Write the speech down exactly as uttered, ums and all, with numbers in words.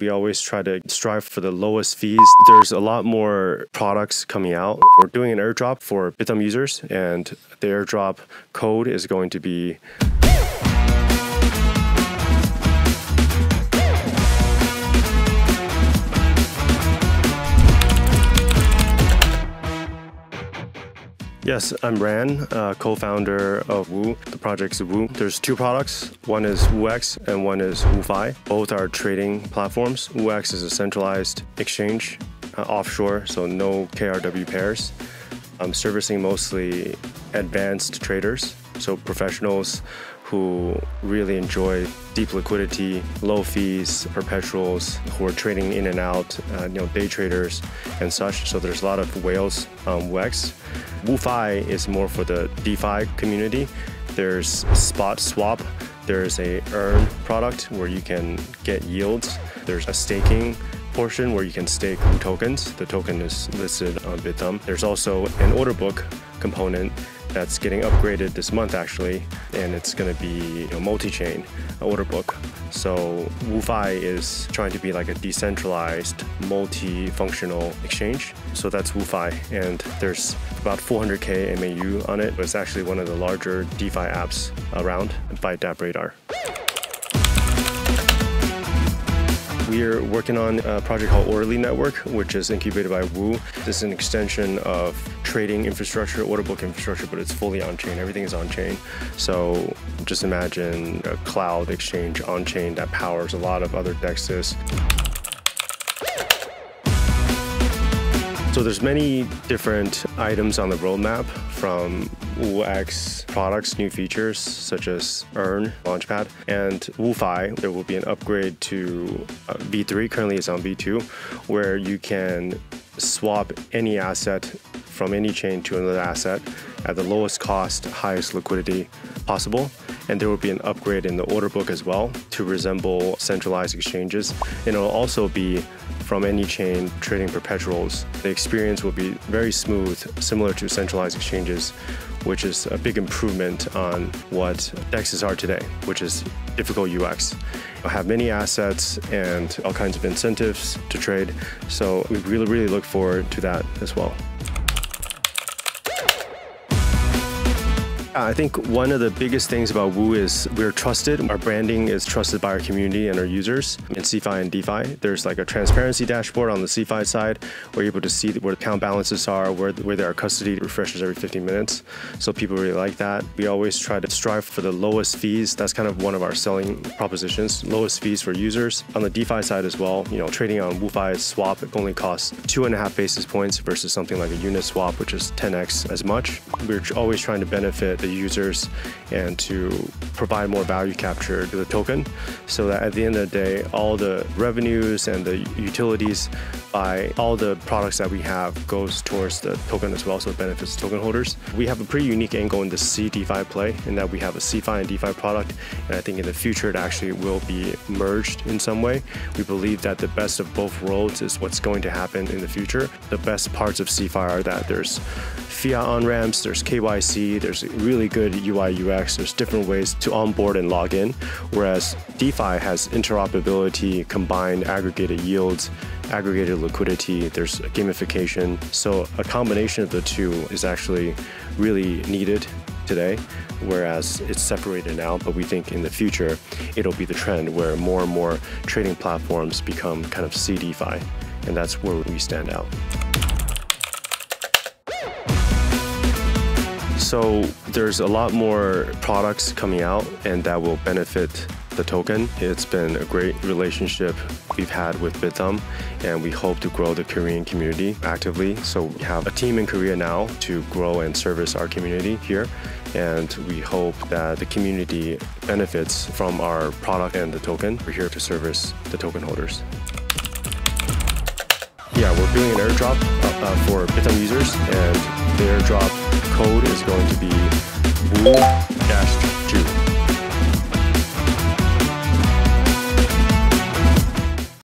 We always try to strive for the lowest fees. There's a lot more products coming out. We're doing an airdrop for Bithumb users, and the airdrop code is going to be Yes, I'm Ran, uh, co-founder of Woo. The project's Woo. There's two products. One is WooX and one is WooFi. Both are trading platforms. WooX is a centralized exchange, uh, offshore, so no K R W pairs. I'm servicing mostly advanced traders, so professionals who really enjoy deep liquidity, low fees, perpetuals, who are trading in and out, uh, you know, day traders and such. So there's a lot of whales on um, WEX. WooFi is more for the DeFi community. There's spot swap. There's a earn product where you can get yields. There's a staking portion where you can stake Woo tokens. The token is listed on Bithumb. There's also an order book component that's getting upgraded this month actually, and it's going to be, you know, multi-chain order book. So WooFi is trying to be like a decentralized, multi-functional exchange. So that's WooFi, and there's about four hundred K M A U on it. It's actually one of the larger DeFi apps around by DappRadar. We're working on a project called Orderly Network, which is incubated by Woo. This is an extension of trading infrastructure, order book infrastructure, but it's fully on-chain. Everything is on-chain. So just imagine a cloud exchange on-chain that powers a lot of other D E Xs. So there's many different items on the roadmap, from WooX products, new features such as Earn, Launchpad, and WooFi. There will be an upgrade to uh, V three, currently it's on V two, where you can swap any asset from any chain to another asset at the lowest cost, highest liquidity possible. And there will be an upgrade in the order book as well to resemble centralized exchanges. And it'll also be from any chain trading perpetuals. The experience will be very smooth, similar to centralized exchanges, which is a big improvement on what D E Xs are today, which is difficult U X. I have many assets and all kinds of incentives to trade. So we really, really look forward to that as well. I think one of the biggest things about Woo is we're trusted. Our branding is trusted by our community and our users. In CeFi and DeFi, there's like a transparency dashboard on the CeFi side. We're able to see where the account balances are, where, where there are custody refreshes every fifteen minutes. So people really like that. We always try to strive for the lowest fees. That's kind of one of our selling propositions, lowest fees for users. On the DeFi side as well, you know, trading on WooFi swap only costs two and a half basis points versus something like a unit swap, which is ten X as much. We're always trying to benefit the users and to provide more value capture to the token, so that at the end of the day, all the revenues and the utilities by all the products that we have goes towards the token as well, so it benefits token holders. We have a pretty unique angle in the CeFi play, in that we have a CeFi and DeFi product, and I think in the future it actually will be merged in some way. We believe that the best of both worlds is what's going to happen in the future. The best parts of CeFi are that there's fiat on-ramps, there's K Y C, there's really good U I U X, there's different ways to onboard and log in, whereas DeFi has interoperability, combined aggregated yields, aggregated liquidity, there's gamification. So a combination of the two is actually really needed today, whereas it's separated now, but we think in the future, it'll be the trend where more and more trading platforms become kind of CeFi, and that's where we stand out. So there's a lot more products coming out, and that will benefit the token. It's been a great relationship we've had with Bithumb, and we hope to grow the Korean community actively. So we have a team in Korea now to grow and service our community here, and we hope that the community benefits from our product and the token. We're here to service the token holders. Yeah, we're doing an airdrop uh, for Bithumb users, and the airdrop code is going to be Woo dash two.